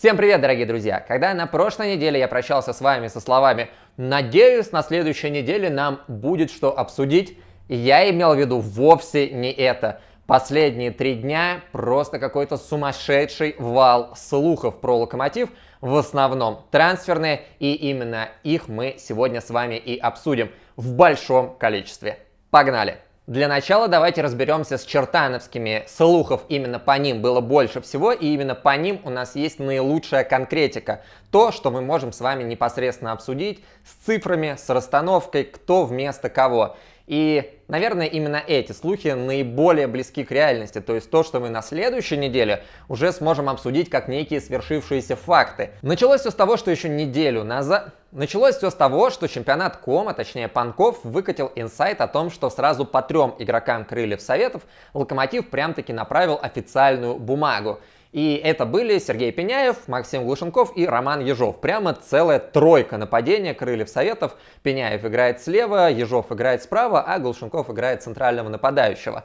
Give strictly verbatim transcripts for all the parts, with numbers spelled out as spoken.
Всем привет, дорогие друзья! Когда на прошлой неделе я прощался с вами со словами «Надеюсь, на следующей неделе нам будет что обсудить», я имел в виду вовсе не это. Последние три дня просто какой-то сумасшедший вал слухов про Локомотив, в основном трансферные, и именно их мы сегодня с вами и обсудим в большом количестве. Погнали! Для начала давайте разберемся с чертановскими. Слухов именно по ним было больше всего, и именно по ним у нас есть наилучшая конкретика. То, что мы можем с вами непосредственно обсудить с цифрами, с расстановкой, кто вместо кого. И, наверное, именно эти слухи наиболее близки к реальности, то есть то, что мы на следующей неделе уже сможем обсудить как некие свершившиеся факты. Началось все с того, что еще неделю назад... Началось все с того, что чемпионат ком, а точнее Панков, выкатил инсайт о том, что сразу по трем игрокам Крыльев Советов Локомотив прям-таки направил официальную бумагу. И это были Сергей Пиняев, Максим Глушенков и Роман Ежов. Прямо целая тройка нападения Крыльев Советов. Пиняев играет слева, Ежов играет справа, а Глушенков играет центрального нападающего.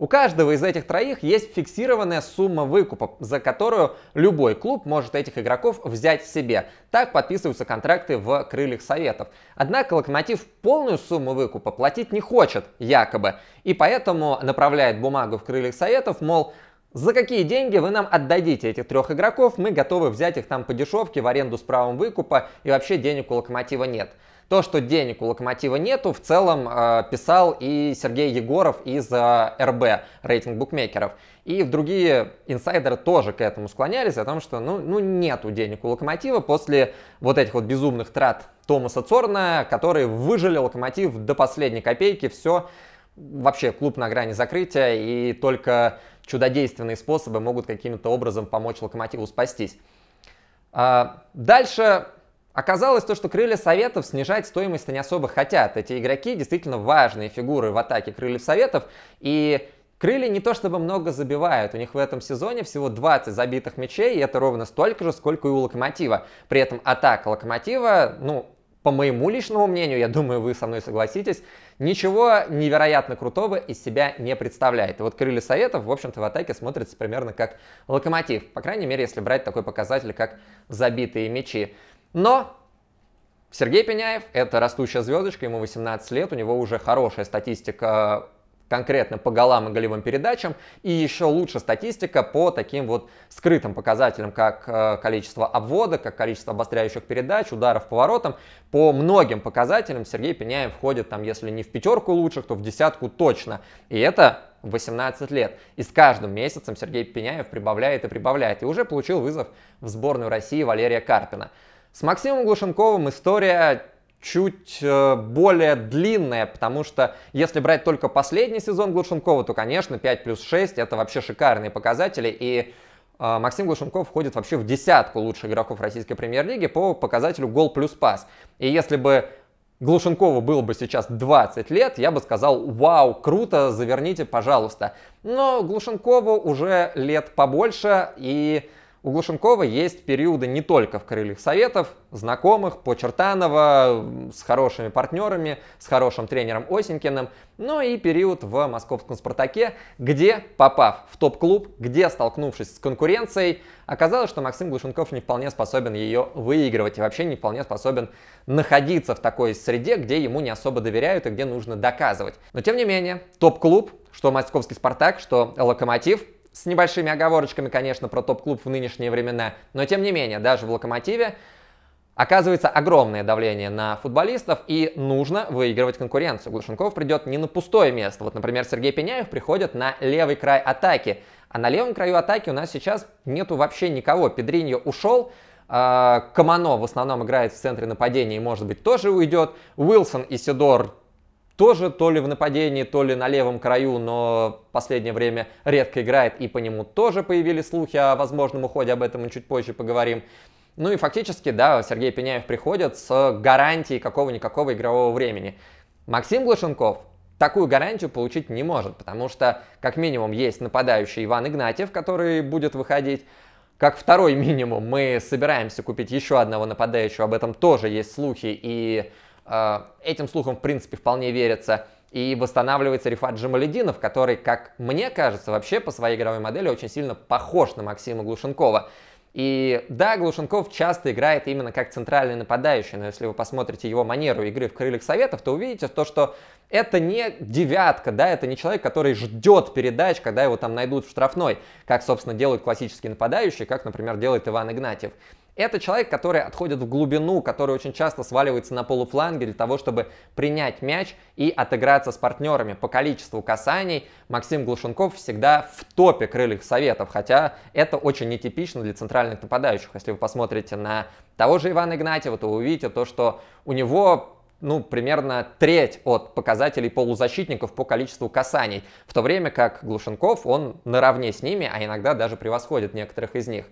У каждого из этих троих есть фиксированная сумма выкупа, за которую любой клуб может этих игроков взять себе. Так подписываются контракты в Крыльях Советов. Однако Локомотив полную сумму выкупа платить не хочет, якобы. И поэтому направляет бумагу в Крыльях Советов, мол, за какие деньги вы нам отдадите этих трех игроков, мы готовы взять их там по дешевке, в аренду с правом выкупа, и вообще денег у Локомотива нет. То, что денег у Локомотива нету, в целом э, писал и Сергей Егоров из э, эр бэ, рейтинг букмекеров. И другие инсайдеры тоже к этому склонялись, о том, что ну, ну нету денег у Локомотива после вот этих вот безумных трат Томаса Цорна, которые выжили Локомотив до последней копейки, все... Вообще клуб на грани закрытия, и только чудодейственные способы могут каким-то образом помочь Локомотиву спастись. Дальше оказалось то, что Крылья Советов снижать стоимость не особо хотят. Эти игроки действительно важные фигуры в атаке Крыльев Советов, и Крылья не то чтобы много забивают, у них в этом сезоне всего двадцать забитых мячей, и это ровно столько же, сколько и у Локомотива. При этом атака Локомотива, ну... по моему личному мнению, я думаю, вы со мной согласитесь, ничего невероятно крутого из себя не представляет. И вот Крылья Советов, в общем-то, в атаке смотрятся примерно как Локомотив. По крайней мере, если брать такой показатель, как забитые мячи. Но Сергей Пиняев — это растущая звездочка, ему восемнадцать лет, у него уже хорошая статистика конкретно по голам и голевым передачам, и еще лучше статистика по таким вот скрытым показателям, как количество обводок, как количество обостряющих передач, ударов по воротам. По многим показателям Сергей Пиняев входит, там, если не в пятерку лучших, то в десятку точно. И это восемнадцать лет. И с каждым месяцем Сергей Пиняев прибавляет и прибавляет. И уже получил вызов в сборную России Валерия Карпина. С Максимом Глушенковым история... чуть более длинная, потому что если брать только последний сезон Глушенкова, то, конечно, пять плюс шесть это вообще шикарные показатели, и э, Максим Глушенков входит вообще в десятку лучших игроков российской премьер-лиги по показателю гол плюс пас. И если бы Глушенкову было бы сейчас двадцать лет, я бы сказал, вау, круто, заверните, пожалуйста. Но Глушенкову уже лет побольше, и... у Глушенкова есть периоды не только в Крыльях Советов, знакомых, по Чертаново, с хорошими партнерами, с хорошим тренером Осенькиным, но и период в московском «Спартаке», где, попав в топ-клуб, где, столкнувшись с конкуренцией, оказалось, что Максим Глушенков не вполне способен ее выигрывать и вообще не вполне способен находиться в такой среде, где ему не особо доверяют и где нужно доказывать. Но, тем не менее, топ-клуб, что московский «Спартак», что «Локомотив», с небольшими оговорочками, конечно, про топ-клуб в нынешние времена. Но, тем не менее, даже в «Локомотиве» оказывается огромное давление на футболистов, и нужно выигрывать конкуренцию. Глушенков придет не на пустое место. Вот, например, Сергей Пиняев приходит на левый край атаки. А на левом краю атаки у нас сейчас нету вообще никого. Педриньо ушел, Комано в основном играет в центре нападения и, может быть, тоже уйдет. Уилсон и Сидор... тоже то ли в нападении, то ли на левом краю, но в последнее время редко играет, и по нему тоже появились слухи о возможном уходе, об этом мы чуть позже поговорим. Ну и фактически, да, Сергей Пиняев приходит с гарантией какого-никакого игрового времени. Максим Глушенков такую гарантию получить не может, потому что как минимум есть нападающий Иван Игнатьев, который будет выходить. Как второй минимум мы собираемся купить еще одного нападающего, об этом тоже есть слухи, и... этим слухам, в принципе, вполне верится. И восстанавливается Рифат Джамалединов, который, как мне кажется, вообще по своей игровой модели очень сильно похож на Максима Глушенкова. И да, Глушенков часто играет именно как центральный нападающий, но если вы посмотрите его манеру игры в «Крыльях Советов», то увидите то, что это не девятка, да, это не человек, который ждет передач, когда его там найдут в штрафной, как, собственно, делают классические нападающие, как, например, делает Иван Игнатьев. Это человек, который отходит в глубину, который очень часто сваливается на полуфланге для того, чтобы принять мяч и отыграться с партнерами. По количеству касаний Максим Глушенков всегда в топе «Крыльев Советов», хотя это очень нетипично для центральных нападающих. Если вы посмотрите на того же Ивана Игнатьева, то вы увидите то, что у него... ну, примерно треть от показателей полузащитников по количеству касаний, в то время как Глушенков, он наравне с ними, а иногда даже превосходит некоторых из них.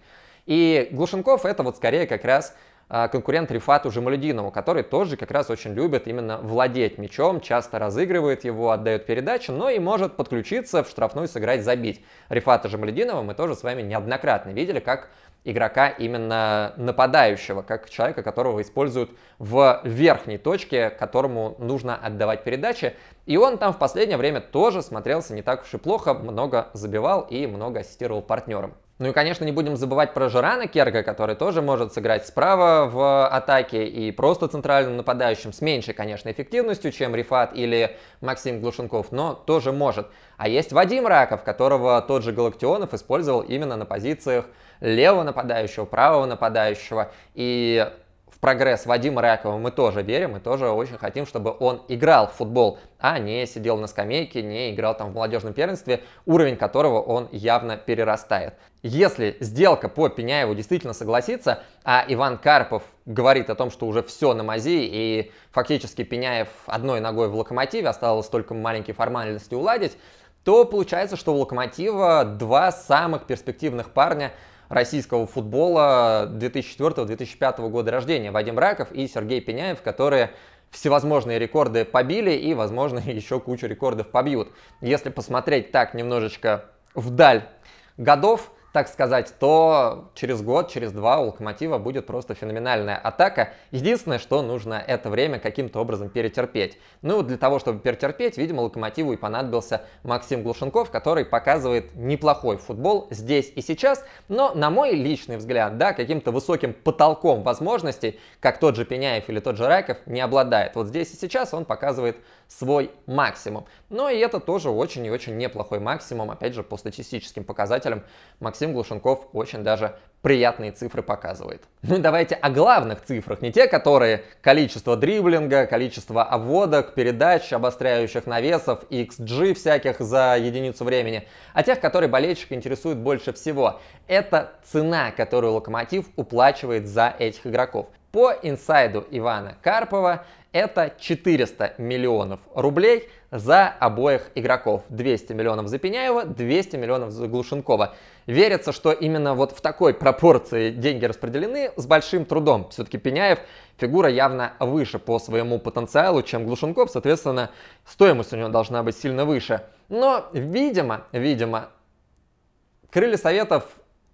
И Глушенков — это вот скорее как раз конкурент Рифату Жамалюдинову, который тоже как раз очень любит именно владеть мячом, часто разыгрывает его, отдает передачи, но и может подключиться в штрафную, сыграть, забить. Рифата Жамалюдинова мы тоже с вами неоднократно видели как игрока именно нападающего, как человека, которого используют в верхней точке, которому нужно отдавать передачи. И он там в последнее время тоже смотрелся не так уж и плохо, много забивал и много ассистировал партнерам. Ну и, конечно, не будем забывать про Жерана Керга, который тоже может сыграть справа в атаке и просто центральным нападающим, с меньшей, конечно, эффективностью, чем Рифат или Максим Глушенков, но тоже может. А есть Вадим Раков, которого тот же Галактионов использовал именно на позициях левого нападающего, правого нападающего. И в прогресс Вадима Ракова мы тоже верим, мы тоже очень хотим, чтобы он играл в футбол, а не сидел на скамейке, не играл там в молодежном первенстве, уровень которого он явно перерастает. Если сделка по Пиняеву действительно согласится, а Иван Карпов говорит о том, что уже все на мази, и фактически Пиняев одной ногой в «Локомотиве», осталось только маленькие формальности уладить, то получается, что у «Локомотива» два самых перспективных парня российского футбола две тысячи четвёртого — две тысячи пятого года рождения. Вадим Раков и Сергей Пиняев, которые всевозможные рекорды побили и, возможно, еще кучу рекордов побьют. Если посмотреть так немножечко вдаль годов, так сказать, то через год, через два у «Локомотива» будет просто феноменальная атака. Единственное, что нужно это время каким-то образом перетерпеть. Ну, для того, чтобы перетерпеть, видимо, «Локомотиву» и понадобился Максим Глушенков, который показывает неплохой футбол здесь и сейчас, но, на мой личный взгляд, да, каким-то высоким потолком возможностей, как тот же Пиняев или тот же Раков, не обладает. Вот здесь и сейчас он показывает свой максимум. Но и это тоже очень и очень неплохой максимум, опять же, по статистическим показателям Максим Глушенков очень даже приятные цифры показывает. Ну и давайте о главных цифрах, не те, которые количество дриблинга, количество обводок, передач, обостряющих навесов, икс джи всяких за единицу времени, а тех, которые болельщик интересует больше всего. Это цена, которую «Локомотив» уплачивает за этих игроков. По инсайду Ивана Карпова это четыреста миллионов рублей за обоих игроков. двести миллионов за Пиняева, двести миллионов за Глушенкова. Верится, что именно вот в такой пропорции деньги распределены с большим трудом. Все-таки Пиняев фигура явно выше по своему потенциалу, чем Глушенков. Соответственно, стоимость у него должна быть сильно выше. Но, видимо, видимо, «Крылья Советов»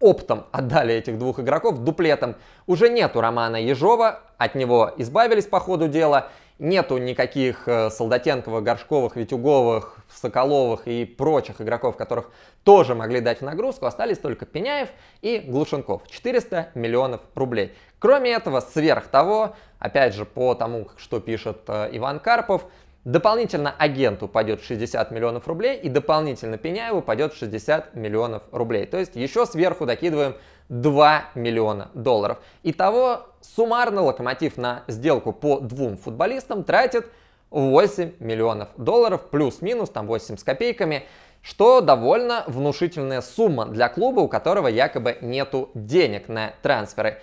оптом отдали этих двух игроков, дуплетом. Уже нету Романа Ежова, от него избавились по ходу дела. Нету никаких Солдатенковых, Горшковых, Витюговых, Соколовых и прочих игроков, которых тоже могли дать в нагрузку. Остались только Пиняев и Глушенков. четыреста миллионов рублей. Кроме этого, сверх того, опять же, по тому, что пишет Иван Карпов, дополнительно агенту пойдет шестьдесят миллионов рублей и дополнительно Пиняеву пойдет шестьдесят миллионов рублей. То есть еще сверху докидываем два миллиона долларов. Итого суммарно «Локомотив» на сделку по двум футболистам тратит восемь миллионов долларов, плюс-минус, там восемь с копейками, что довольно внушительная сумма для клуба, у которого якобы нету денег на трансферы.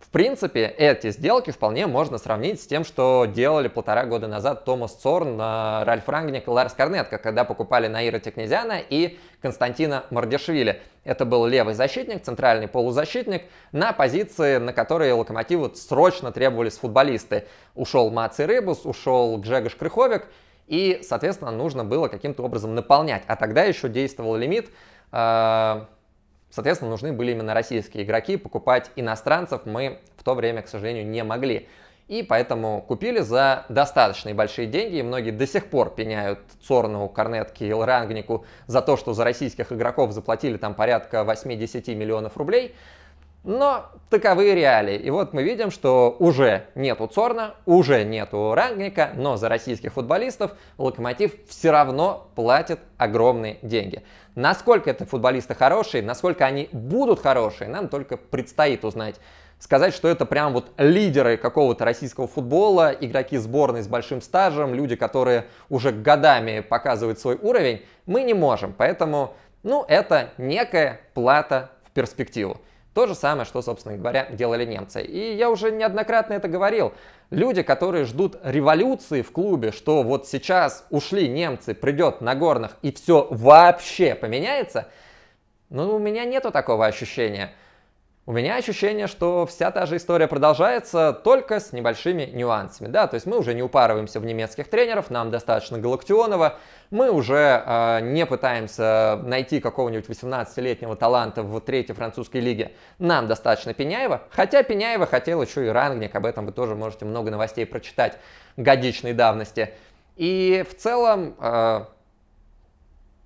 В принципе, эти сделки вполне можно сравнить с тем, что делали полтора года назад Томас Цорн, Ральф Рангник и Ларс Корнетка, когда покупали Наира Тикнизяна и Константина Мардишвили. Это был левый защитник, центральный полузащитник, на позиции, на которые «Локомотиву» срочно требовались футболисты. Ушел Маци Рыбус, ушел Джегош Крыховик, и, соответственно, нужно было каким-то образом наполнять. А тогда еще действовал лимит... Э Соответственно, нужны были именно российские игроки, покупать иностранцев мы в то время, к сожалению, не могли. И поэтому купили за достаточные большие деньги, и многие до сих пор пеняют Цорну, Корнетке и Рангнику за то, что за российских игроков заплатили там порядка восьмидесяти миллионов рублей. Но таковы реалии. И вот мы видим, что уже нету Цорна, уже нету Рангника, но за российских футболистов Локомотив все равно платит огромные деньги. Насколько это футболисты хорошие, насколько они будут хорошие, нам только предстоит узнать. Сказать, что это прям вот лидеры какого-то российского футбола, игроки сборной с большим стажем, люди, которые уже годами показывают свой уровень, мы не можем. Поэтому, ну, это некая плата в перспективу. То же самое, что, собственно говоря, делали немцы. И я уже неоднократно это говорил. Люди, которые ждут революции в клубе, что вот сейчас ушли немцы, придет Нагорных и все вообще поменяется, ну, у меня нету такого ощущения. У меня ощущение, что вся та же история продолжается, только с небольшими нюансами. Да, то есть мы уже не упарываемся в немецких тренеров, нам достаточно Галактионова, мы уже э, не пытаемся найти какого-нибудь восемнадцатилетнего таланта в третьей французской лиге, нам достаточно Пиняева, хотя Пиняева хотел еще и Рангник, об этом вы тоже можете много новостей прочитать годичной давности. И в целом, э,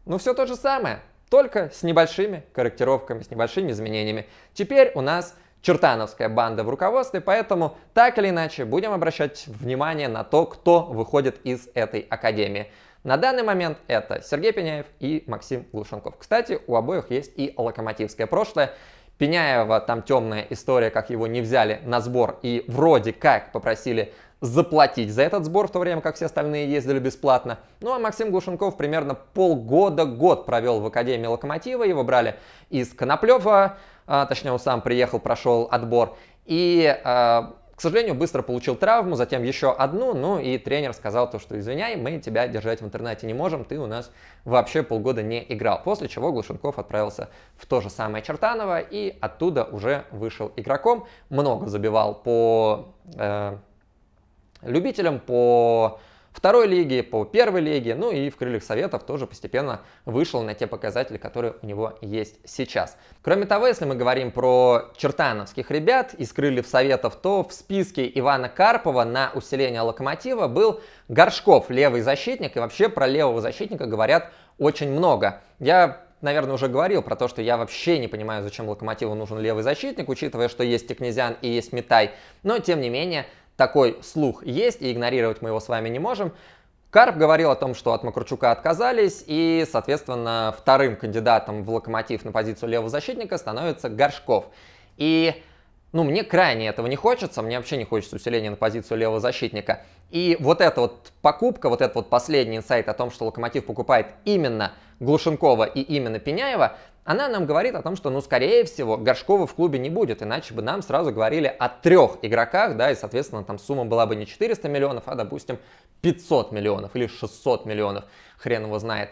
ну все то же самое. Только с небольшими корректировками, с небольшими изменениями. Теперь у нас чертановская банда в руководстве, поэтому так или иначе будем обращать внимание на то, кто выходит из этой академии. На данный момент это Сергей Пиняев и Максим Глушенков. Кстати, у обоих есть и локомотивское прошлое. Пиняева там темная история, как его не взяли на сбор и вроде как попросили заплатить за этот сбор, в то время как все остальные ездили бесплатно. Ну а Максим Глушенков примерно полгода-год провел в академии Локомотива, его брали из Коноплева, а, точнее он сам приехал, прошел отбор, и, а, к сожалению, быстро получил травму, затем еще одну, ну и тренер сказал то, что извиняй, мы тебя держать в интернате не можем, ты у нас вообще полгода не играл, после чего Глушенков отправился в то же самое Чертаново и оттуда уже вышел игроком, много забивал по... Э, любителям по второй лиге, по первой лиге, ну и в Крыльях Советов тоже постепенно вышел на те показатели, которые у него есть сейчас. Кроме того, если мы говорим про чертановских ребят из Крыльев Советов, то в списке Ивана Карпова на усиление Локомотива был Горшков, левый защитник, и вообще про левого защитника говорят очень много. Я... наверное, уже говорил про то, что я вообще не понимаю, зачем Локомотиву нужен левый защитник, учитывая, что есть Тикнизян и есть Митай. Но, тем не менее, такой слух есть, и игнорировать мы его с вами не можем. Карп говорил о том, что от Макарчука отказались, и, соответственно, вторым кандидатом в Локомотив на позицию левого защитника становится Горшков. И, ну, мне крайне этого не хочется, мне вообще не хочется усиления на позицию левого защитника. И вот эта вот покупка, вот этот вот последний инсайт о том, что Локомотив покупает именно Глушенкова и именно Пиняева, она нам говорит о том, что, ну, скорее всего, Горшкова в клубе не будет, иначе бы нам сразу говорили о трех игроках, да, и, соответственно, там сумма была бы не четыреста миллионов, а, допустим, пятьсот миллионов или шестьсот миллионов, хрен его знает.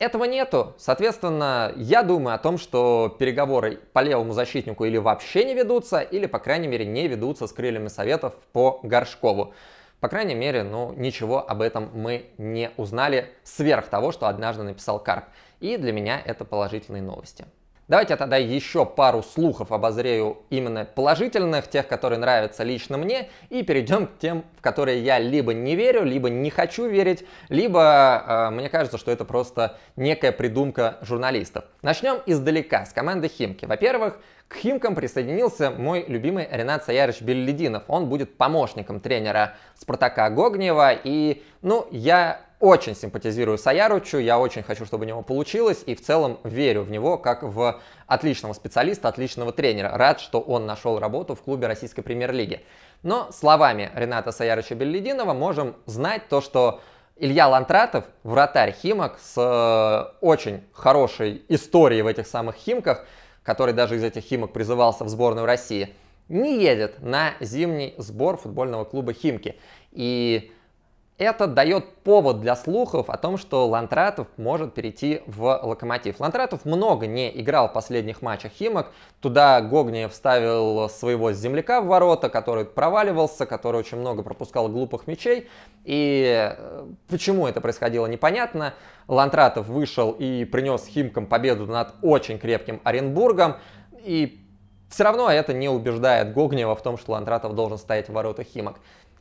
Этого нету, соответственно, я думаю о том, что переговоры по левому защитнику или вообще не ведутся, или, по крайней мере, не ведутся с Крыльями Советов по Горшкову. По крайней мере, ну, ничего об этом мы не узнали сверх того, что однажды написал Карп. И для меня это положительные новости. Давайте я тогда еще пару слухов обозрею, именно положительных, тех, которые нравятся лично мне, и перейдем к тем, в которые я либо не верю, либо не хочу верить, либо э, мне кажется, что это просто некая придумка журналистов. Начнем издалека, с команды Химки. Во-первых, к Химкам присоединился мой любимый Ренат Саярович Беллидинов. Он будет помощником тренера Спартака Гогнева. И, ну, я очень симпатизирую Саяровичу, я очень хочу, чтобы у него получилось. И в целом верю в него как в отличного специалиста, отличного тренера. Рад, что он нашел работу в клубе российской премьер-лиги. Но словами Рената Саяровича Беллидинова можем знать то, что Илья Лантратов, вратарь Химок, с очень хорошей историей в этих самых Химках, который даже из этих Химок призывался в сборную России, не едет на зимний сбор футбольного клуба Химки. И это дает повод для слухов о том, что Лантратов может перейти в Локомотив. Лантратов много не играл в последних матчах Химок. Туда Гогнев вставил своего земляка в ворота, который проваливался, который очень много пропускал глупых мячей. И почему это происходило, непонятно. Лантратов вышел и принес Химкам победу над очень крепким Оренбургом. И все равно это не убеждает Гогнева в том, что Лантратов должен стоять в ворота Химок.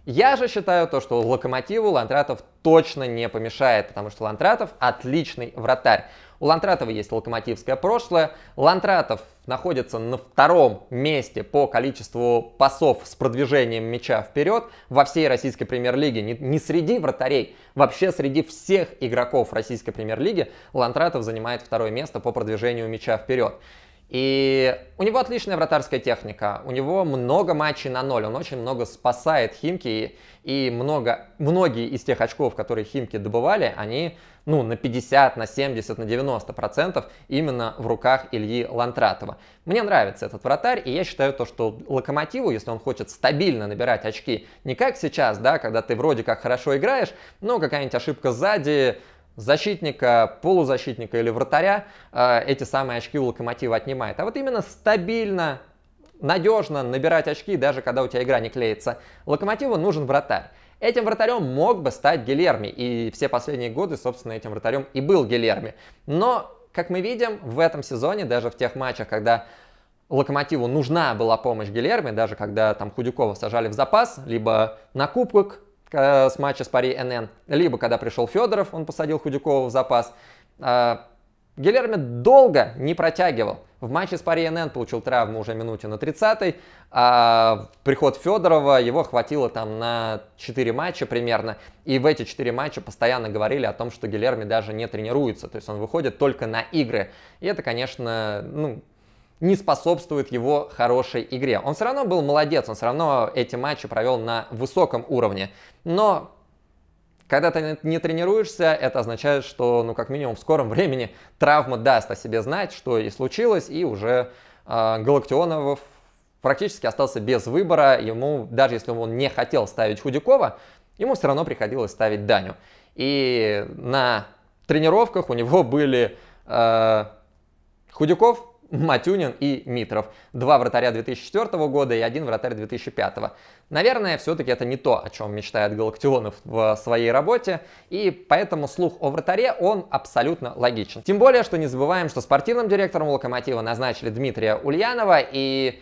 Я же считаю то, что Локомотиву Лантратов точно не помешает, потому что Лантратов отличный вратарь. У Лантратова есть локомотивское прошлое. Лантратов находится на втором месте по количеству пасов с продвижением мяча вперед во всей российской премьер-лиге. Не, не среди вратарей, вообще среди всех игроков российской премьер-лиги Лантратов занимает второе место по продвижению мяча вперед. И у него отличная вратарская техника, у него много матчей на ноль, он очень много спасает Химки, и много, многие из тех очков, которые Химки добывали, они ну, на пятьдесят, на семьдесят, на девяносто процентов именно в руках Ильи Лантратова. Мне нравится этот вратарь, и я считаю то, что Локомотиву, если он хочет стабильно набирать очки, не как сейчас, да, когда ты вроде как хорошо играешь, но какая-нибудь ошибка сзади, защитника, полузащитника или вратаря, э, эти самые очки у Локомотива отнимает. А вот именно стабильно, надежно набирать очки, даже когда у тебя игра не клеится, Локомотиву нужен вратарь. Этим вратарем мог бы стать Гильерми, и все последние годы, собственно, этим вратарем и был Гильерми. Но, как мы видим, в этом сезоне, даже в тех матчах, когда Локомотиву нужна была помощь Гильерми, даже когда там Худякова сажали в запас, либо на кубок, с матча с Пари-НН, либо когда пришел Федоров, он посадил Худякова в запас. Гильерми долго не протягивал. В матче с Пари-НН получил травму уже минуте на тридцатой. А приход Федорова, его хватило там на четыре матча примерно. И в эти четыре матча постоянно говорили о том, что Гильерми даже не тренируется. То есть он выходит только на игры. И это, конечно, ну... не способствует его хорошей игре. Он все равно был молодец, он все равно эти матчи провел на высоком уровне. Но когда ты не тренируешься, это означает, что, ну, как минимум, в скором времени травма даст о себе знать, что и случилось, и уже э, Галактионов практически остался без выбора. Ему, даже если он не хотел ставить Худякова, ему все равно приходилось ставить Даню. И на тренировках у него были э, Худяков, Матюнин и Митров. Два вратаря две тысячи четвёртого года и один вратарь две тысячи пятого. Наверное, все-таки это не то, о чем мечтает Галактионов в своей работе, и поэтому слух о вратаре, он абсолютно логичен. Тем более, что не забываем, что спортивным директором Локомотива назначили Дмитрия Ульянова, и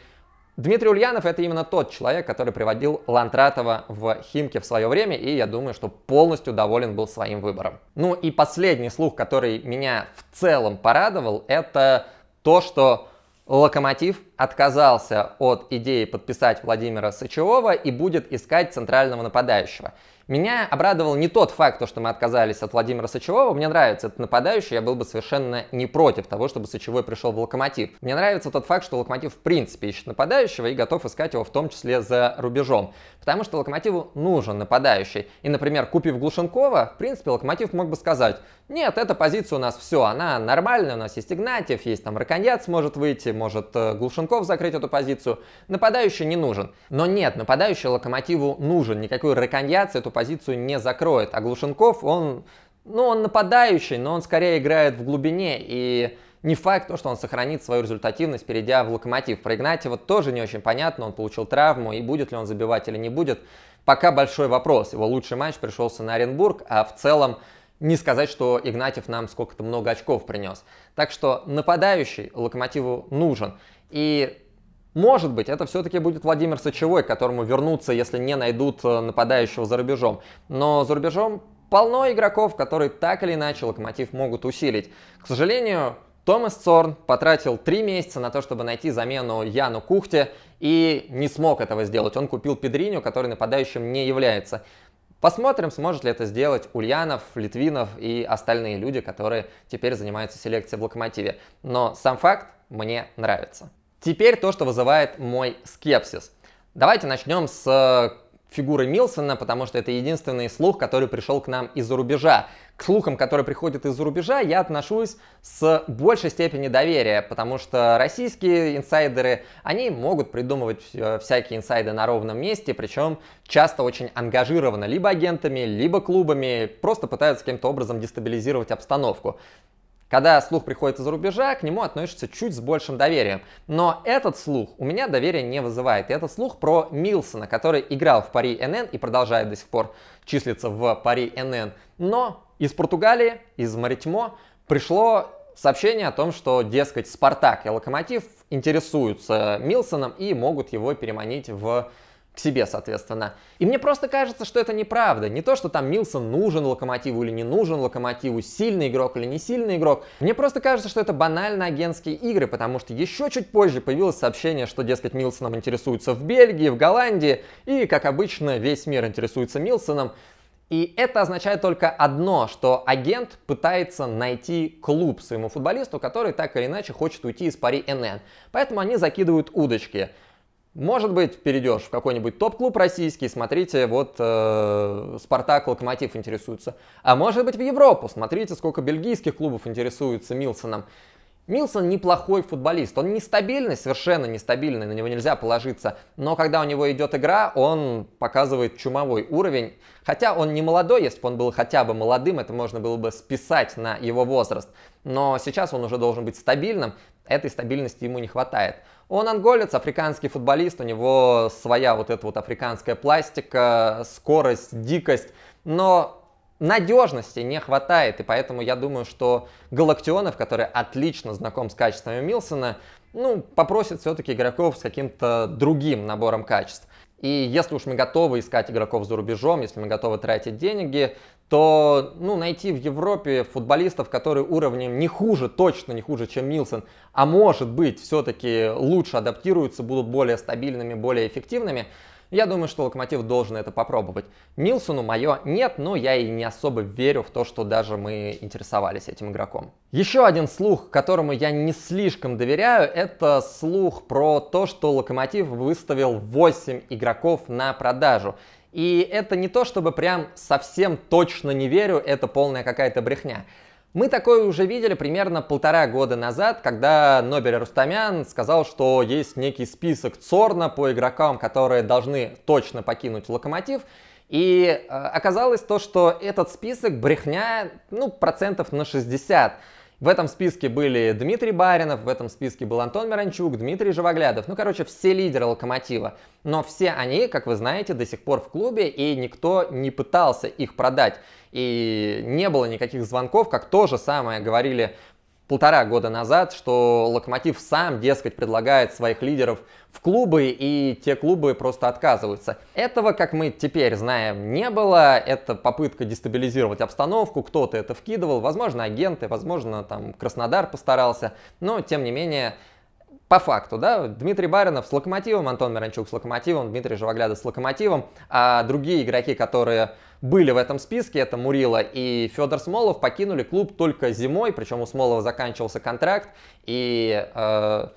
Дмитрий Ульянов — это именно тот человек, который приводил Лантратова в Химки в свое время, и я думаю, что полностью доволен был своим выбором. Ну и последний слух, который меня в целом порадовал, это то, что Локомотив отказался от идеи подписать Владимира Сычева и будет искать центрального нападающего. Меня обрадовал не тот факт, что мы отказались от Владимира Сычева. Мне нравится этот нападающий, я был бы совершенно не против того, чтобы Сычевой пришел в Локомотив. Мне нравится тот факт, что Локомотив в принципе ищет нападающего и готов искать его в том числе за рубежом. Потому что Локомотиву нужен нападающий. И, например, купив Глушенкова, в принципе, Локомотив мог бы сказать: нет, эта позиция у нас все, она нормальная, у нас есть Игнатьев, есть там Раконьяц может выйти, может Глушенков закрыть эту позицию. Нападающий не нужен. Но нет, нападающий Локомотиву нужен. Никакой Раконьяц эту позицию позицию не закроет, а Глушенков, он, ну, он нападающий, но он скорее играет в глубине, и не факт, что он сохранит свою результативность, перейдя в Локомотив. Про Игнатьева тоже не очень понятно, он получил травму, и будет ли он забивать или не будет, пока большой вопрос. Его лучший матч пришелся на Оренбург, а в целом не сказать, что Игнатьев нам сколько-то много очков принес. Так что нападающий Локомотиву нужен, и может быть, это все-таки будет Владимир Сычевой, к которому вернутся, если не найдут нападающего за рубежом. Но за рубежом полно игроков, которые так или иначе Локомотив могут усилить. К сожалению, Томас Цорн потратил три месяца на то, чтобы найти замену Яну Кухте, и не смог этого сделать. Он купил Педриньо, который нападающим не является. Посмотрим, сможет ли это сделать Ульянов, Литвинов и остальные люди, которые теперь занимаются селекцией в Локомотиве. Но сам факт мне нравится. Теперь то, что вызывает мой скепсис. Давайте начнем с фигуры Милсона, потому что это единственный слух, который пришел к нам из-за рубежа. К слухам, которые приходят из-за рубежа, я отношусь с большей степенью доверия, потому что российские инсайдеры, они могут придумывать всякие инсайды на ровном месте, причем часто очень ангажированно либо агентами, либо клубами, просто пытаются каким-то образом дестабилизировать обстановку. Когда слух приходит из-за рубежа, к нему относится чуть с большим доверием. Но этот слух у меня доверия не вызывает. И это слух про Милсона, который играл в Пари-НН и продолжает до сих пор числиться в Пари-НН. Но из Португалии, из Маритимо пришло сообщение о том, что, дескать, Спартак и Локомотив интересуются Милсоном и могут его переманить в к себе, соответственно. И мне просто кажется, что это неправда. Не то, что там Милсон нужен Локомотиву или не нужен Локомотиву, сильный игрок или не сильный игрок. Мне просто кажется, что это банально агентские игры, потому что еще чуть позже появилось сообщение, что, дескать, Милсоном интересуются в Бельгии, в Голландии, и, как обычно, весь мир интересуется Милсоном. И это означает только одно, что агент пытается найти клуб своему футболисту, который так или иначе хочет уйти из Пари-НН. Поэтому они закидывают удочки. Может быть, перейдешь в какой-нибудь топ-клуб российский, смотрите, вот э, Спартак, Локомотив интересуются. А может быть, в Европу, смотрите, сколько бельгийских клубов интересуются Милсоном. Милсон неплохой футболист, он нестабильный, совершенно нестабильный, на него нельзя положиться. Но когда у него идет игра, он показывает чумовой уровень. Хотя он не молодой, если бы он был хотя бы молодым, это можно было бы списать на его возраст. Но сейчас он уже должен быть стабильным, этой стабильности ему не хватает. Он анголец, африканский футболист, у него своя вот эта вот африканская пластика, скорость, дикость, но... надежности не хватает, и поэтому я думаю, что Галактионов, который отлично знаком с качествами Милсона, ну, попросит все-таки игроков с каким-то другим набором качеств. И если уж мы готовы искать игроков за рубежом, если мы готовы тратить деньги, то, ну, найти в Европе футболистов, которые уровнем не хуже, точно не хуже, чем Милсон, а может быть, все-таки лучше адаптируются, будут более стабильными, более эффективными, я думаю, что Локомотив должен это попробовать. Милсону мое нет, но я и не особо верю в то, что даже мы интересовались этим игроком. Еще один слух, которому я не слишком доверяю, это слух про то, что Локомотив выставил восемь игроков на продажу. И это не то, чтобы прям совсем точно не верю, это полная какая-то брехня. Мы такое уже видели примерно полтора года назад, когда Нобель Рустамян сказал, что есть некий список Цорна по игрокам, которые должны точно покинуть Локомотив. И э, оказалось то, что этот список брехня, ну, процентов на шестьдесят. В этом списке были Дмитрий Баринов, в этом списке был Антон Миранчук, Дмитрий Живоглядов. Ну, короче, все лидеры Локомотива. Но все они, как вы знаете, до сих пор в клубе, и никто не пытался их продать. И не было никаких звонков, как то же самое говорили полтора года назад, что Локомотив сам, дескать, предлагает своих лидеров в клубы, и те клубы просто отказываются. Этого, как мы теперь знаем, не было. Это попытка дестабилизировать обстановку, кто-то это вкидывал, возможно, агенты, возможно, там Краснодар постарался, но, тем не менее, по факту, да, Дмитрий Баринов с Локомотивом, Антон Миранчук с Локомотивом, Дмитрий Живоглядов с Локомотивом, а другие игроки, которые... были в этом списке, это Мурила и Федор Смолов, покинули клуб только зимой, причем у Смолова заканчивался контракт, и э,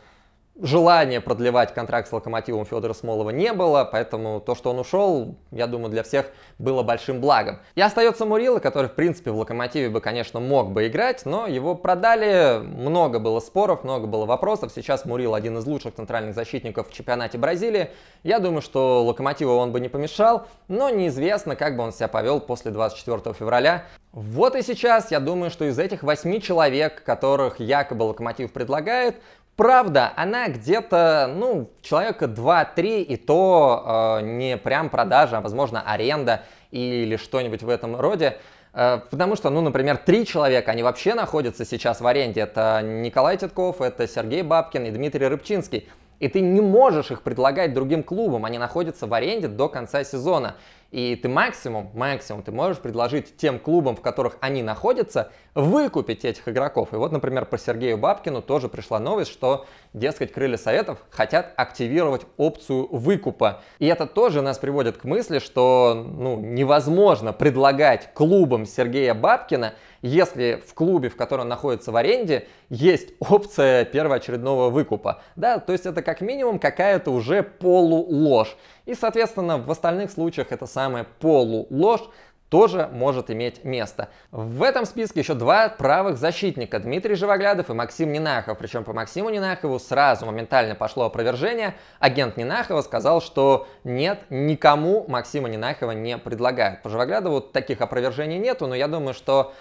желания продлевать контракт с Локомотивом Федора Смолова не было, поэтому то, что он ушел, я думаю, для всех было большим благом. И остается Мурила, который, в принципе, в Локомотиве бы, конечно, мог бы играть, но его продали, много было споров, много было вопросов, сейчас Мурила один из лучших центральных защитников в чемпионате Бразилии, я думаю, что Локомотиву он бы не помешал, но неизвестно, как бы он себя повел после двадцать четвёртого февраля. Вот и сейчас, я думаю, что из этих восьми человек, которых якобы Локомотив предлагает, правда, она где-то, ну, человека два-три, и то э, не прям продажа, а, возможно, аренда или что-нибудь в этом роде. Э, потому что, ну, например, три человека, они вообще находятся сейчас в аренде. Это Николай Титков, это Сергей Бабкин и Дмитрий Рыбчинский. И ты не можешь их предлагать другим клубам, они находятся в аренде до конца сезона. И ты максимум, максимум, ты можешь предложить тем клубам, в которых они находятся, выкупить этих игроков. И вот, например, по Сергею Бабкину тоже пришла новость, что, дескать, Крылья Советов хотят активировать опцию выкупа. И это тоже нас приводит к мысли, что, ну, невозможно предлагать клубам Сергея Бабкина, если в клубе, в котором он находится в аренде, есть опция первоочередного выкупа. Да, то есть это как минимум какая-то уже полуложь. И, соответственно, в остальных случаях эта самая полуложь тоже может иметь место. В этом списке еще два правых защитника, Дмитрий Живоглядов и Максим Нинахов. Причем по Максиму Нинахову сразу моментально пошло опровержение. Агент Нинахова сказал, что нет, никому Максима Нинахова не предлагают. По Живоглядову таких опровержений нету, но я думаю, что...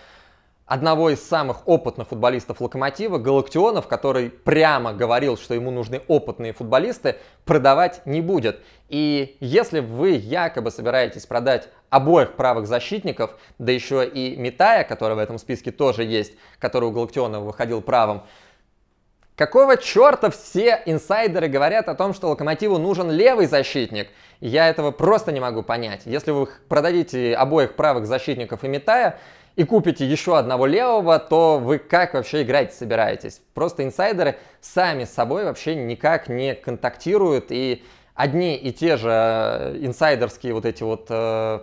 одного из самых опытных футболистов Локомотива, Галактионов, который прямо говорил, что ему нужны опытные футболисты, продавать не будет. И если вы якобы собираетесь продать обоих правых защитников, да еще и Митая, который в этом списке тоже есть, который у Галактионова выходил правым, Какого черта все инсайдеры говорят о том, что Локомотиву нужен левый защитник? Я этого просто не могу понять. Если вы продадите обоих правых защитников и Митая, и купите еще одного левого, то вы как вообще играть собираетесь? Просто инсайдеры сами с собой вообще никак не контактируют, и одни и те же инсайдерские вот эти вот э,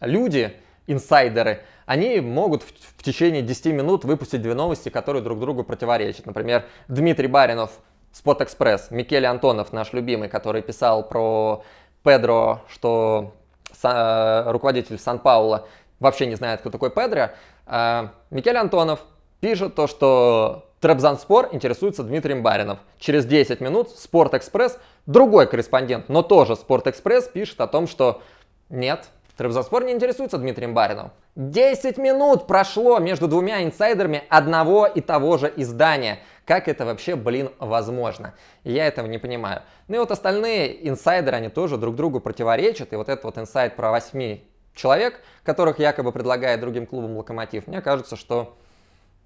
люди, инсайдеры, они могут в, в течение десяти минут выпустить две новости, которые друг другу противоречат. Например, Дмитрий Баринов, Спорт-Экспресс, Микеле Антонов, наш любимый, который писал про Педро, что э, руководитель Сан-Пауло вообще не знает, кто такой Педро. Э, Микеле Антонов пишет то, что Трабзонспор интересуется Дмитрием Баринов. Через десять минут Спорт-Экспресс, другой корреспондент, но тоже Спорт-Экспресс, пишет о том, что нет, Трабзонспор не интересуется Дмитрием Бариновым. десять минут прошло между двумя инсайдерами одного и того же издания. Как это вообще, блин, возможно? Я этого не понимаю. Ну и вот остальные инсайдеры, они тоже друг другу противоречат. И вот этот вот инсайд про восьми человек, которых якобы предлагает другим клубам Локомотив, мне кажется, что,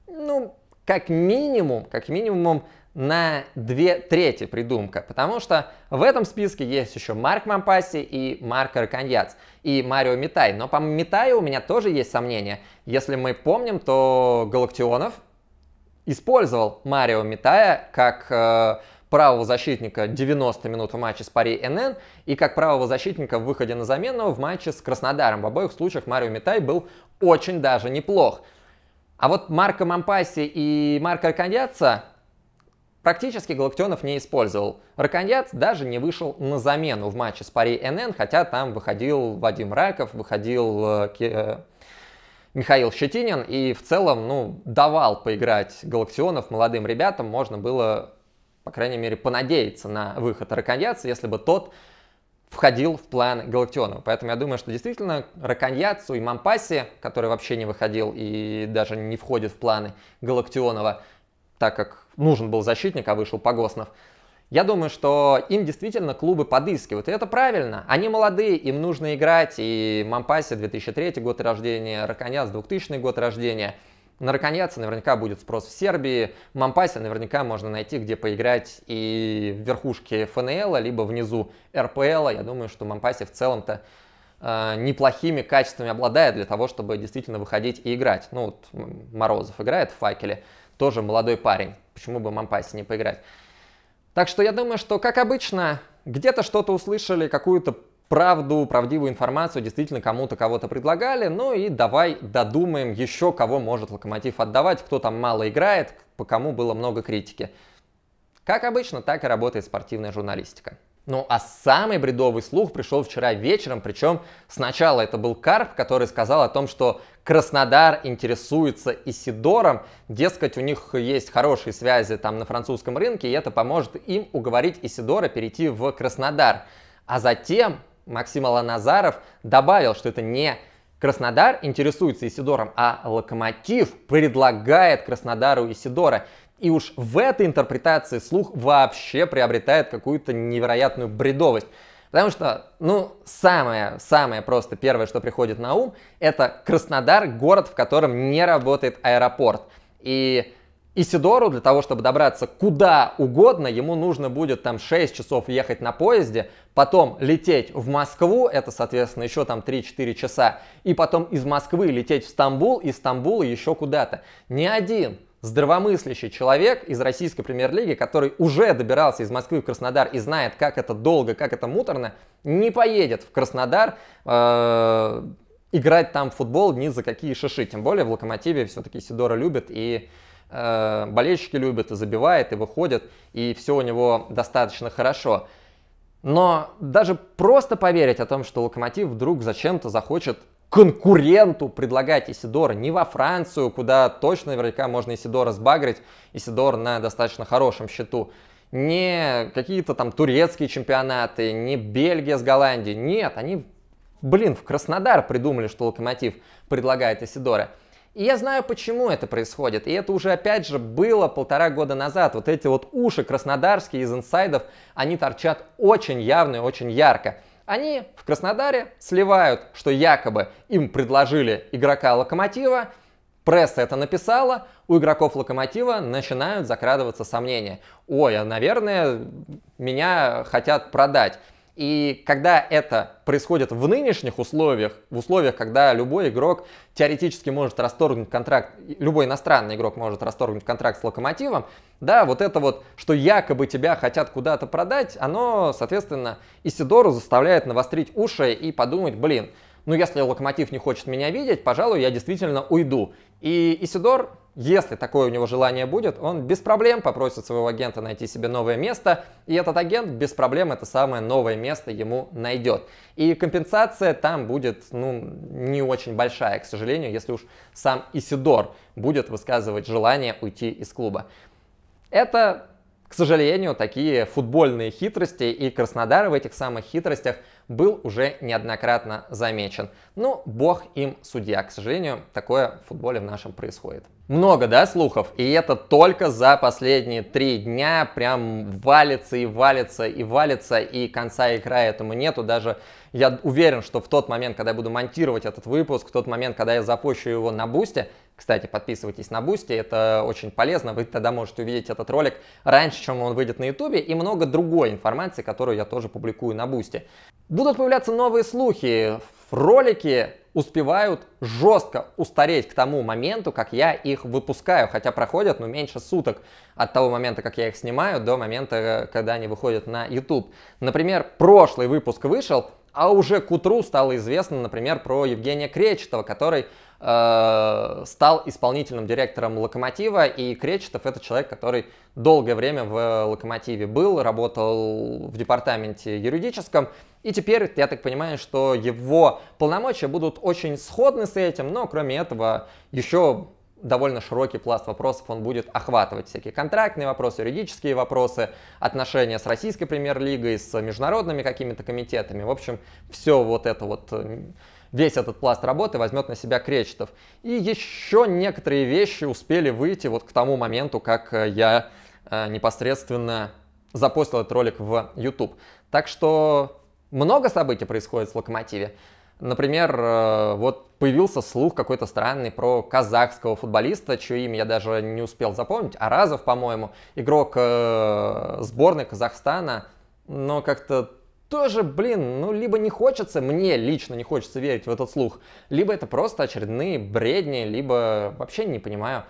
ну, как минимум, как минимум на две трети придумка, потому что в этом списке есть еще Марк Мампаси и Марко Раконьяц, и Марио Митай. Но по Митаю у меня тоже есть сомнения. Если мы помним, то Галактионов использовал Марио Митая как э, правого защитника девяносто минут в матче с Пари-НН и как правого защитника в выходе на замену в матче с Краснодаром. В обоих случаях Марио Митай был очень даже неплох. А вот Марко Мампаси и Марко Раконьяца практически Галактионов не использовал. Раконьяц даже не вышел на замену в матче с Пари-НН, хотя там выходил Вадим Раков, выходил э, э, Михаил Щетинин, и в целом, ну, давал поиграть Галактионов молодым ребятам, можно было, по крайней мере, понадеяться на выход Раконьяца, если бы тот входил в план Галактионова. Поэтому я думаю, что действительно Раконьяцу и Мампаси, который вообще не выходил и даже не входит в планы Галактионова, так как нужен был защитник, а вышел Погоснов. Я думаю, что им действительно клубы подыскивают. И это правильно. Они молодые, им нужно играть. И Мампаси две тысячи третий год рождения, Раконьяц двухтысячный год рождения. На Раконьяца наверняка будет спрос в Сербии. Мампаси наверняка можно найти, где поиграть и в верхушке ФНЛ, либо внизу РПЛ. Я думаю, что Мампаси в целом-то э, неплохими качествами обладает для того, чтобы действительно выходить и играть. Ну, вот Морозов играет в «Факеле». Тоже молодой парень. Почему бы Мампаси не поиграть? Так что я думаю, что, как обычно, где-то что-то услышали, какую-то правду, правдивую информацию, действительно кому-то кого-то предлагали. Ну и давай додумаем еще, кого может Локомотив отдавать, кто там мало играет, по кому было много критики. Как обычно, так и работает спортивная журналистика. Ну а самый бредовый слух пришел вчера вечером, причем сначала это был Карп, который сказал о том, что Краснодар интересуется Исидором, дескать, у них есть хорошие связи там на французском рынке, и это поможет им уговорить Исидора перейти в Краснодар. А затем Максим Аланазаров добавил, что это не Краснодар интересуется Исидором, а Локомотив предлагает Краснодару Исидора. И уж в этой интерпретации слух вообще приобретает какую-то невероятную бредовость. Потому что, ну, самое-самое просто первое, что приходит на ум, это Краснодар, город, в котором не работает аэропорт. И Исидору для того, чтобы добраться куда угодно, ему нужно будет там шесть часов ехать на поезде, потом лететь в Москву, это, соответственно, еще там три-четыре часа, и потом из Москвы лететь в Стамбул, из Стамбула еще куда-то. Ни один здравомыслящий человек из российской премьер-лиги, который уже добирался из Москвы в Краснодар и знает, как это долго, как это муторно, не поедет в Краснодар э, играть там в футбол ни за какие шиши. Тем более в Локомотиве все-таки Исидора любят, и э, болельщики любят, и забивает, и выходит, и все у него достаточно хорошо. Но даже просто поверить о том, что Локомотив вдруг зачем-то захочет конкуренту предлагать Исидора, не во Францию, куда точно наверняка можно Исидора сбагрить, Исидор на достаточно хорошем счету, не какие-то там турецкие чемпионаты, не Бельгия с Голландией, нет, они, блин, в Краснодар придумали, что Локомотив предлагает Исидора. И я знаю, почему это происходит, и это уже, опять же, было полтора года назад. Вот эти вот уши краснодарские из инсайдов, они торчат очень явно и очень ярко. Они в Краснодаре сливают, что якобы им предложили игрока Локомотива, пресса это написала, у игроков «Локомотива» начинают закрадываться сомнения. Ой, а, наверное, меня хотят продать. И когда это происходит в нынешних условиях, в условиях, когда любой игрок теоретически может расторгнуть контракт, любой иностранный игрок может расторгнуть контракт с «Локомотивом», да, вот это вот, что якобы тебя хотят куда-то продать, оно, соответственно, Исидору заставляет навострить уши и подумать, блин, ну если «Локомотив» не хочет меня видеть, пожалуй, я действительно уйду. И Исидор, если такое у него желание будет, он без проблем попросит своего агента найти себе новое место, и этот агент без проблем это самое новое место ему найдет. И компенсация там будет, ну, не очень большая, к сожалению, если уж сам Исидор будет высказывать желание уйти из клуба. Это, к сожалению, такие футбольные хитрости, и Краснодар в этих самых хитростях был уже неоднократно замечен. Ну, бог им судья. К сожалению, такое в футболе в нашем происходит. Много, да, слухов? И это только за последние три дня прям валится и валится и валится, и конца и края этому нету. Даже я уверен, что в тот момент, когда я буду монтировать этот выпуск, в тот момент, когда я запущу его на Бусти, кстати, подписывайтесь на Бусти, это очень полезно, вы тогда можете увидеть этот ролик раньше, чем он выйдет на Ютубе, и много другой информации, которую я тоже публикую на Бусти. Будут появляться новые слухи, ролики успевают жестко устареть к тому моменту, как я их выпускаю, хотя проходят, ну, меньше суток от того момента, как я их снимаю, до момента, когда они выходят на YouTube. Например, прошлый выпуск вышел, а уже к утру стало известно, например, про Евгения Кречетова, который э, стал исполнительным директором «Локомотива». И Кречетов — это человек, который долгое время в «Локомотиве» был, работал в департаменте юридическом. И теперь, я так понимаю, что его полномочия будут очень сходны с этим, но кроме этого еще довольно широкий пласт вопросов он будет охватывать. Всякие контрактные вопросы, юридические вопросы, отношения с российской премьер-лигой, с международными какими-то комитетами. В общем, все вот это вот, весь этот пласт работы возьмет на себя Кречетов. И еще некоторые вещи успели выйти вот к тому моменту, как я непосредственно запостил этот ролик в YouTube. Так что много событий происходит в «Локомотиве». Например, вот появился слух какой-то странный про казахского футболиста, чье имя я даже не успел запомнить, Аразов, по-моему, игрок сборной Казахстана, но как-то тоже, блин, ну либо не хочется, мне лично не хочется верить в этот слух, либо это просто очередные бредни, либо вообще не понимаю,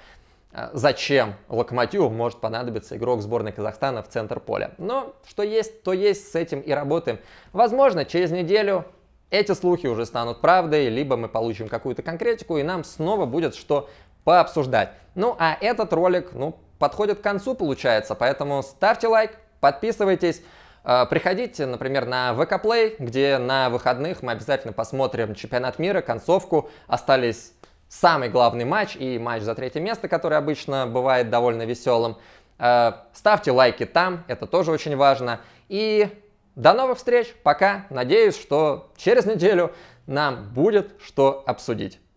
зачем «Локомотиву» может понадобиться игрок сборной Казахстана в центр поля. Но что есть, то есть, с этим и работаем. Возможно, через неделю эти слухи уже станут правдой, либо мы получим какую-то конкретику, и нам снова будет что пообсуждать. Ну, а этот ролик, ну, подходит к концу, получается, поэтому ставьте лайк, подписывайтесь, приходите, например, на вэ ка плей, где на выходных мы обязательно посмотрим чемпионат мира, концовку, остались самый главный матч и матч за третье место, который обычно бывает довольно веселым. Ставьте лайки там, это тоже очень важно, и до новых встреч, пока. Надеюсь, что через неделю нам будет что обсудить.